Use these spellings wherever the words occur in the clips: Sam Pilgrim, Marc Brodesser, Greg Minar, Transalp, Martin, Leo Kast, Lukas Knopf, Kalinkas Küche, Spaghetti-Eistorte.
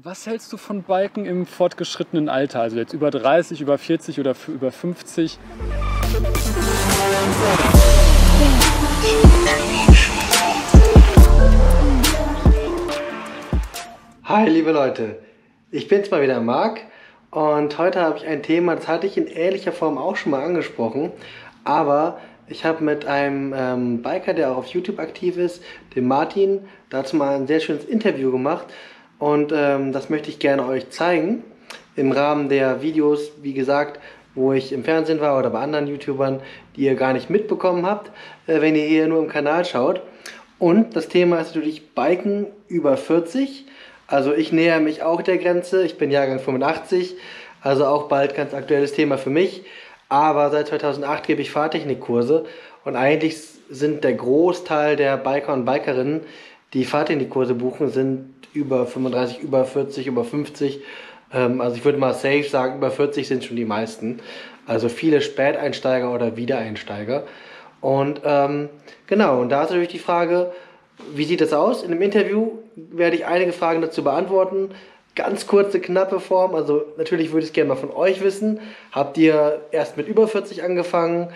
Was hältst du von Biken im fortgeschrittenen Alter? Also jetzt über 30, über 40 oder über 50? Hi liebe Leute, ich bin's mal wieder, Marc. Und heute habe ich ein Thema, das hatte ich in ähnlicher Form auch schon mal angesprochen, aber ich habe mit einem Biker, der auch auf YouTube aktiv ist, dem Martin, dazu mal ein sehr schönes Interview gemacht. Und das möchte ich gerne euch zeigen, im Rahmen der Videos, wie gesagt, wo ich im Fernsehen war oder bei anderen YouTubern, die ihr gar nicht mitbekommen habt, wenn ihr hier nur im Kanal schaut. Und das Thema ist natürlich Biken über 40. Also ich nähere mich auch der Grenze, ich bin Jahrgang 85, also auch bald ganz aktuelles Thema für mich. Aber seit 2008 gebe ich Fahrtechnikkurse und eigentlich sind der Großteil der Biker und Bikerinnen, die Fahrtechnikkurse buchen, sind über 35, über 40, über 50. Also ich würde mal safe sagen, über 40 sind schon die meisten. Also viele Späteinsteiger oder Wiedereinsteiger. Und genau, und da ist natürlich die Frage, wie sieht das aus? In dem Interview werde ich einige Fragen dazu beantworten. Ganz kurze, knappe Form, also natürlich würde ich es gerne mal von euch wissen. Habt ihr erst mit über 40 angefangen?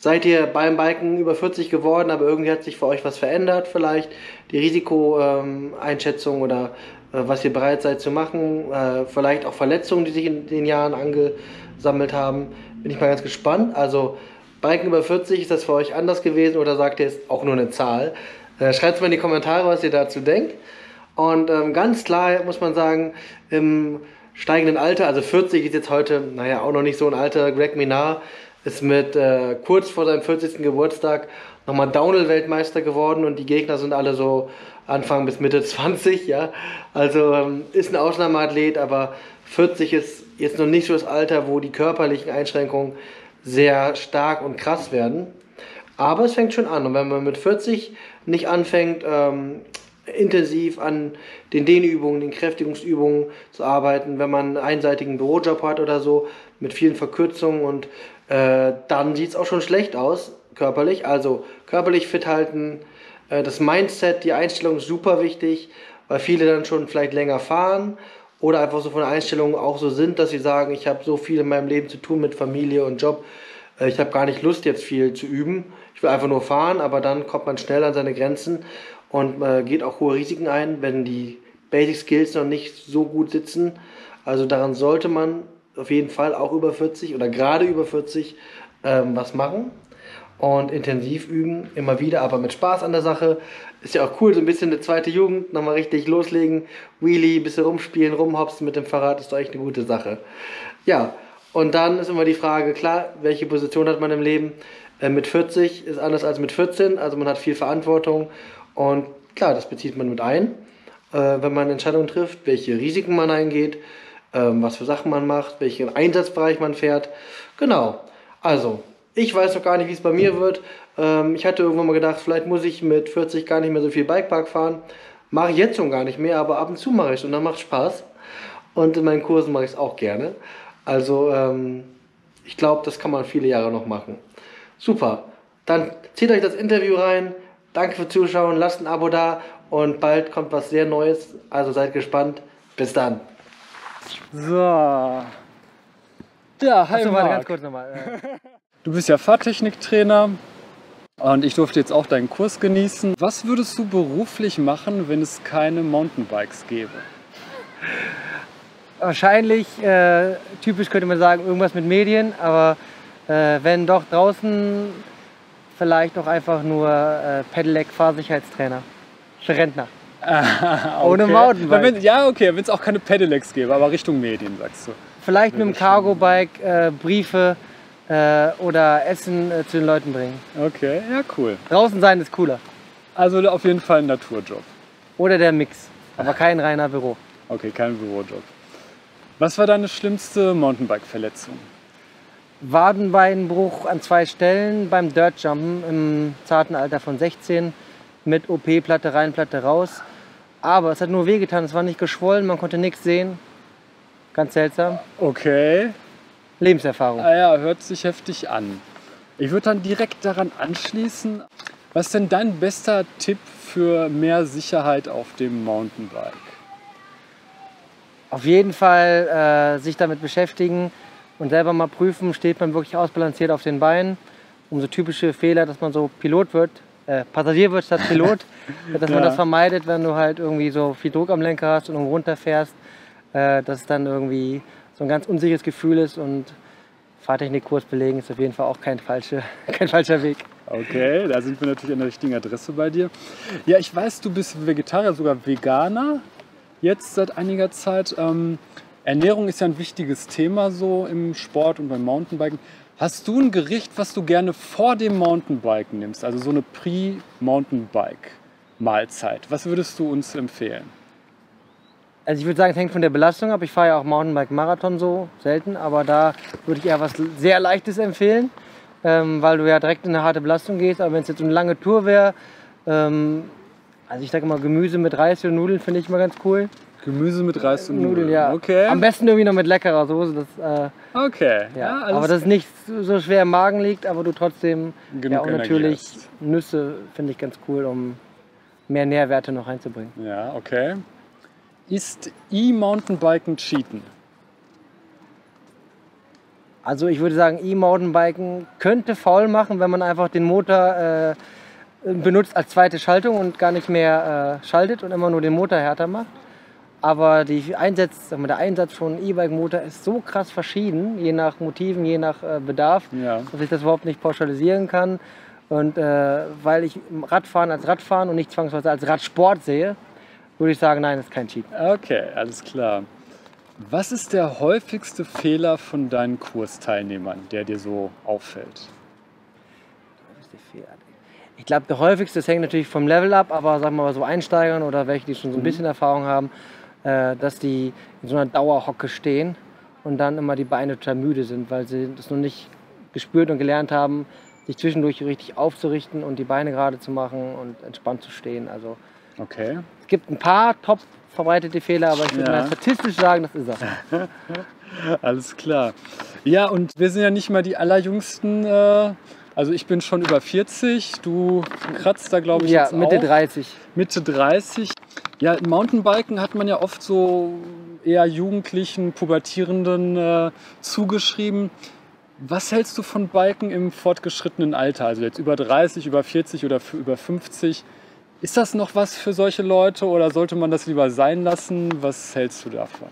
Seid ihr beim Biken über 40 geworden, aber irgendwie hat sich für euch was verändert vielleicht? Die Risikoeinschätzung oder was ihr bereit seid zu machen? Vielleicht auch Verletzungen, die sich in den Jahren angesammelt haben? Bin ich mal ganz gespannt. Also Biken über 40, ist das für euch anders gewesen oder sagt ihr, ist auch nur eine Zahl? Schreibt es mal in die Kommentare, was ihr dazu denkt. Und ganz klar muss man sagen, im steigenden Alter, also 40 ist jetzt heute, naja, auch noch nicht so ein Alter. Greg Minar ist mit kurz vor seinem 40. Geburtstag nochmal Downhill-Weltmeister geworden und die Gegner sind alle so Anfang bis Mitte 20, ja. Also ist ein Ausnahmeathlet, aber 40 ist jetzt noch nicht so das Alter, wo die körperlichen Einschränkungen sehr stark und krass werden. Aber es fängt schon an und wenn man mit 40 nicht anfängt, intensiv an den Dehnübungen, den Kräftigungsübungen zu arbeiten, wenn man einen einseitigen Bürojob hat oder so, mit vielen Verkürzungen und dann sieht es auch schon schlecht aus, körperlich, also körperlich fit halten, das Mindset, die Einstellung ist super wichtig, weil viele dann schon vielleicht länger fahren oder einfach so von der Einstellung auch so sind, dass sie sagen, ich habe so viel in meinem Leben zu tun mit Familie und Job, ich habe gar nicht Lust jetzt viel zu üben, ich will einfach nur fahren, aber dann kommt man schnell an seine Grenzen und geht auch hohe Risiken ein, wenn die Basic Skills noch nicht so gut sitzen. Also daran sollte man auf jeden Fall auch über 40 oder gerade über 40 was machen und intensiv üben, immer wieder, aber mit Spaß an der Sache. Ist ja auch cool, so ein bisschen eine zweite Jugend, nochmal richtig loslegen, Wheelie, ein bisschen rumspielen, rumhopsen mit dem Fahrrad, ist doch echt eine gute Sache. Ja, und dann ist immer die Frage, klar, welche Position hat man im Leben? Mit 40 ist anders als mit 14, also man hat viel Verantwortung. Und klar, das bezieht man mit ein, wenn man Entscheidungen trifft, welche Risiken man eingeht, was für Sachen man macht, welchen Einsatzbereich man fährt. Genau, also ich weiß noch gar nicht, wie es bei mir wird. Ich hatte irgendwann mal gedacht, vielleicht muss ich mit 40 gar nicht mehr so viel Bikepark fahren. Mache ich jetzt schon gar nicht mehr, aber ab und zu mache ich es und dann macht es Spaß. Und in meinen Kursen mache ich es auch gerne. Also ich glaube, das kann man viele Jahre noch machen. Super, dann zieht euch das Interview rein. Danke fürs Zuschauen, lasst ein Abo da und bald kommt was sehr Neues, also seid gespannt. Bis dann. So. Ja, hi Marc. Warte, ganz kurz nochmal. Du bist ja Fahrtechniktrainer und ich durfte jetzt auch deinen Kurs genießen. Was würdest du beruflich machen, wenn es keine Mountainbikes gäbe? Wahrscheinlich, typisch könnte man sagen, irgendwas mit Medien, aber wenn doch draußen... Vielleicht auch einfach nur Pedelec-Fahrsicherheitstrainer. Rentner. Ah, okay. Ohne Mountainbike. Ja, okay, wenn es auch keine Pedelecs gäbe, aber Richtung Medien, sagst du. Vielleicht mit dem Cargo-Bike Briefe oder Essen zu den Leuten bringen. Okay, ja, cool. Draußen sein ist cooler. Also auf jeden Fall ein Naturjob. Oder der Mix, aber kein reiner Büro. Okay, kein Bürojob. Was war deine schlimmste Mountainbike-Verletzung? Wadenbeinbruch an 2 Stellen beim Dirtjumpen im zarten Alter von 16 mit OP-Platte rein, Platte raus. Aber es hat nur wehgetan, es war nicht geschwollen, man konnte nichts sehen. Ganz seltsam. Okay. Lebenserfahrung. Ah ja, hört sich heftig an. Ich würde dann direkt daran anschließen. Was ist denn dein bester Tipp für mehr Sicherheit auf dem Mountainbike? auf jeden Fall sich damit beschäftigen und selber mal prüfen, steht man wirklich ausbalanciert auf den Beinen, um so typische Fehler, dass man so Passagier wird statt Pilot, dass man das vermeidet, wenn du halt irgendwie so viel Druck am Lenker hast und runterfährst, dass es dann irgendwie so ein ganz unsicheres Gefühl ist, und Fahrtechnikkurs belegen ist auf jeden Fall auch kein falscher Weg. Okay, da sind wir natürlich an der richtigen Adresse bei dir. Ja, ich weiß, du bist Vegetarier, sogar Veganer, jetzt seit einiger Zeit. Ernährung ist ja ein wichtiges Thema so im Sport und beim Mountainbiken. Hast du ein Gericht, was du gerne vor dem Mountainbiken nimmst, also so eine Pre-Mountainbike-Mahlzeit? Was würdest du uns empfehlen? Also ich würde sagen, es hängt von der Belastung ab. Ich fahre ja auch Mountainbike-Marathon so selten, aber da würde ich eher was sehr Leichtes empfehlen, weil du ja direkt in eine harte Belastung gehst. Aber wenn es jetzt eine lange Tour wäre, also ich sage immer Gemüse mit Reis und Nudeln finde ich immer ganz cool. Gemüse mit Reis und Nudeln, ja. Okay. Am besten irgendwie noch mit leckerer Soße. Das, okay. Ja, alles aber dass es nicht so schwer im Magen liegt, aber du trotzdem genug und natürlich hast. Nüsse finde ich ganz cool, um mehr Nährwerte noch reinzubringen. Ja, okay. Ist E-Mountainbiken Cheaten? Also ich würde sagen, E-Mountainbiken könnte faul machen, wenn man einfach den Motor benutzt als zweite Schaltung und gar nicht mehr schaltet und immer nur den Motor härter macht. Aber der Einsatz von E-Bike-Motor ist so krass verschieden, je nach Motiven, je nach Bedarf, dass ich das überhaupt nicht pauschalisieren kann. Und weil ich Radfahren als Radfahren und nicht zwangsweise als Radsport sehe, würde ich sagen, nein, das ist kein Cheat. Okay, alles klar. Was ist der häufigste Fehler von deinen Kursteilnehmern, der dir so auffällt? Ich glaube, der häufigste, das hängt natürlich vom Level ab, aber sagen wir mal so Einsteigern oder welche, die schon so ein bisschen Erfahrung haben, dass die in so einer Dauerhocke stehen und dann immer die Beine total müde sind, weil sie das noch nicht gespürt und gelernt haben, sich zwischendurch richtig aufzurichten und die Beine gerade zu machen und entspannt zu stehen. Also okay. Es gibt ein paar top verbreitete Fehler, aber ich würde mal statistisch sagen, das ist er. Alles klar. Ja, und wir sind ja nicht mal die allerjüngsten. Also ich bin schon über 40, du kratzt da glaube ich jetzt auch. Ja, Mitte 30. Mitte 30. Ja, Mountainbiken hat man ja oft so eher Jugendlichen, Pubertierenden zugeschrieben. Was hältst du von Biken im fortgeschrittenen Alter? Also jetzt über 30, über 40 oder über 50. Ist das noch was für solche Leute oder sollte man das lieber sein lassen? Was hältst du davon?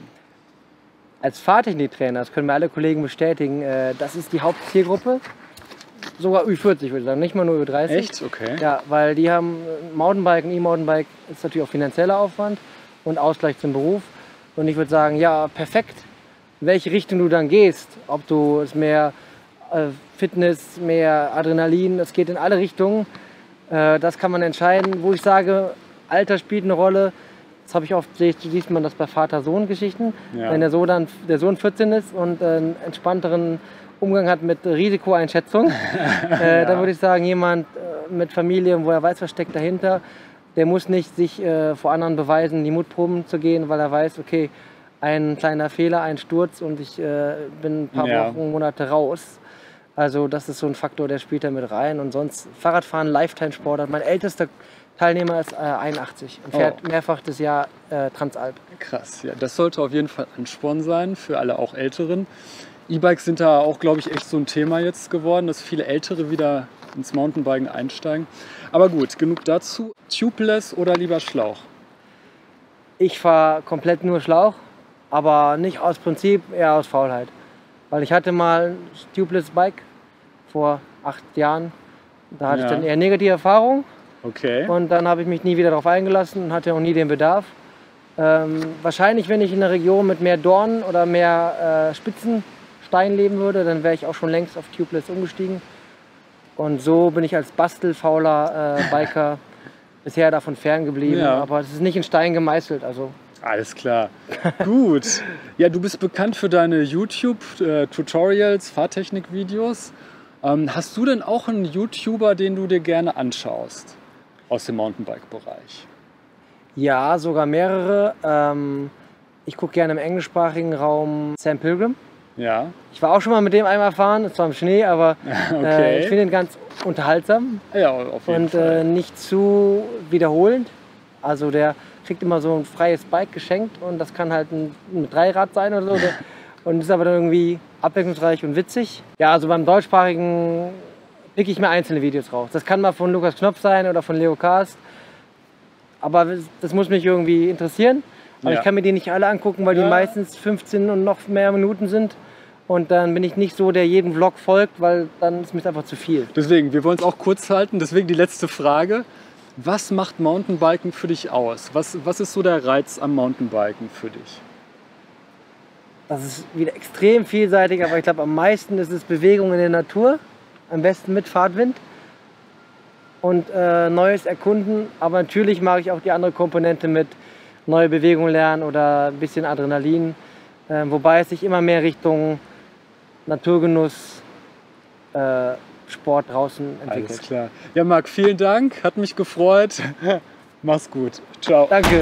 Als Fahrtechniktrainer, das können mir alle Kollegen bestätigen, das ist die Hauptzielgruppe. Sogar Ü40 würde ich sagen, nicht mal nur Ü30. Echt? Okay. Ja, weil die haben Mountainbiken, E-Mountainbike ist natürlich auch finanzieller Aufwand und Ausgleich zum Beruf. Und ich würde sagen, ja, perfekt, in welche Richtung du dann gehst, ob du es mehr Fitness, mehr Adrenalin, das geht in alle Richtungen. Das kann man entscheiden, wo ich sage, Alter spielt eine Rolle. Das habe ich oft, liest man das bei Vater-Sohn-Geschichten. Ja. Wenn der Sohn 14 ist und einen entspannteren Umgang hat mit Risikoeinschätzung, dann würde ich sagen, jemand mit Familie, wo er weiß, was steckt dahinter, der muss nicht sich vor anderen beweisen, die Mutproben zu gehen, weil er weiß, okay, ein kleiner Fehler, ein Sturz und ich bin ein paar Wochen, Monate raus. Also das ist so ein Faktor, der spielt da mit rein. Und sonst Fahrradfahren, Lifetime-Sportart. Mein ältester Teilnehmer ist 81 und fährt mehrfach das Jahr Transalp. Krass, ja, das sollte auf jeden Fall Ansporn sein für alle auch Älteren. E-Bikes sind da auch, glaube ich, echt so ein Thema jetzt geworden, dass viele Ältere wieder ins Mountainbiken einsteigen. Aber gut, genug dazu. Tubeless oder lieber Schlauch? Ich fahre komplett nur Schlauch, aber nicht aus Prinzip, eher aus Faulheit. Weil ich hatte mal ein Tubeless Bike vor 8 Jahren. Da hatte ich dann eher negative Erfahrungen. Okay. Und dann habe ich mich nie wieder darauf eingelassen und hatte auch nie den Bedarf. Wahrscheinlich, wenn ich in einer Region mit mehr Dornen oder mehr Spitzen leben würde, dann wäre ich auch schon längst auf Tubeless umgestiegen. Und so bin ich als bastelfauler Biker bisher davon ferngeblieben. Ja. Aber es ist nicht in Stein gemeißelt. Also. Alles klar. Gut. Ja, du bist bekannt für deine YouTube-Tutorials, Fahrtechnik-Videos. Hast du denn auch einen YouTuber, den du dir gerne anschaust aus dem Mountainbike-Bereich? Ja, sogar mehrere. Ich gucke gerne im englischsprachigen Raum Sam Pilgrim. Ja. Ich war auch schon mal mit dem einmal fahren, zwar im Schnee, aber ich finde ihn ganz unterhaltsam. Ja, auf jeden Fall. Und nicht zu wiederholend. Also der kriegt immer so ein freies Bike geschenkt und das kann halt ein Dreirad sein oder so. Und ist aber dann irgendwie abwechslungsreich und witzig. Ja, also beim deutschsprachigen pick ich mir einzelne Videos raus. Das kann mal von Lukas Knopf sein oder von Leo Kast. Aber das muss mich irgendwie interessieren. Aber ja, ich kann mir die nicht alle angucken, weil die meistens 15 und noch mehr Minuten sind. Und dann bin ich nicht so, der jedem Vlog folgt, weil dann ist mir einfach zu viel. Deswegen, wir wollen es auch kurz halten. Deswegen die letzte Frage. Was macht Mountainbiken für dich aus? Was ist so der Reiz am Mountainbiken für dich? Das ist wieder extrem vielseitig, aber ich glaube, am meisten ist es Bewegung in der Natur. Am besten mit Fahrtwind und Neues erkunden. Aber natürlich mag ich auch die andere Komponente mit neue Bewegung lernen oder ein bisschen Adrenalin. Wobei es sich immer mehr Richtung Naturgenuss, Sport draußen entwickelt. Alles klar. Ja, Marc, vielen Dank. Hat mich gefreut. Mach's gut. Ciao. Danke.